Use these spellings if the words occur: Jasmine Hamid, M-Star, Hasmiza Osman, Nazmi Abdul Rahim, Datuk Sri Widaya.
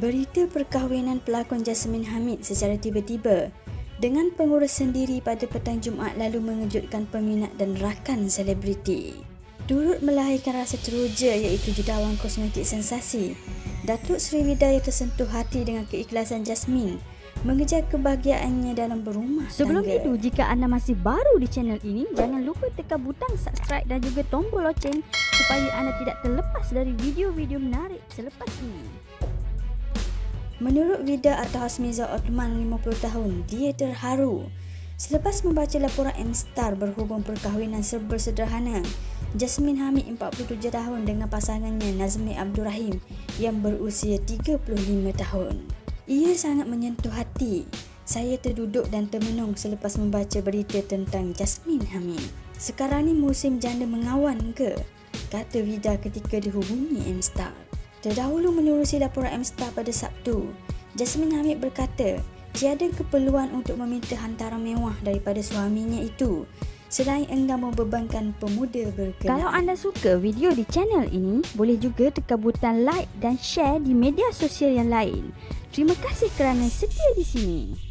Berita perkahwinan pelakon Jasmine Hamid secara tiba-tiba dengan pengurus sendiri pada petang Jumaat lalu mengejutkan peminat dan rakan selebriti. Turut melahirkan rasa teruja iaitu jutawan kosmetik sensasi. Datuk Sri Widaya tersentuh hati dengan keikhlasan Jasmine mengejar kebahagiaannya dalam berumah tangga. Sebelum itu, jika anda masih baru di channel ini, jangan lupa tekan butang subscribe dan juga tombol loceng supaya anda tidak terlepas dari video-video menarik selepas ini. Menurut Widaya atau Hasmiza Osman, 50 tahun, dia terharu selepas membaca laporan M-Star berhubung perkahwinan serba sederhana Jasmine Hamid 47 tahun dengan pasangannya Nazmi Abdul Rahim yang berusia 35 tahun. Ia sangat menyentuh hati. Saya terduduk dan termenung selepas membaca berita tentang Jasmine Hamid. Sekarang ni musim janda mengawan ke? Kata Widaya ketika dihubungi M-Star. Terdahulu menerusi laporan M-Star pada Sabtu, Jasmine Hamid berkata tiada keperluan untuk meminta hantaran mewah daripada suaminya itu selain enggan membebankan pemuda berkenaan. Kalau anda suka video di channel ini, boleh juga tekan butang like dan share di media sosial yang lain. Terima kasih kerana setia di sini.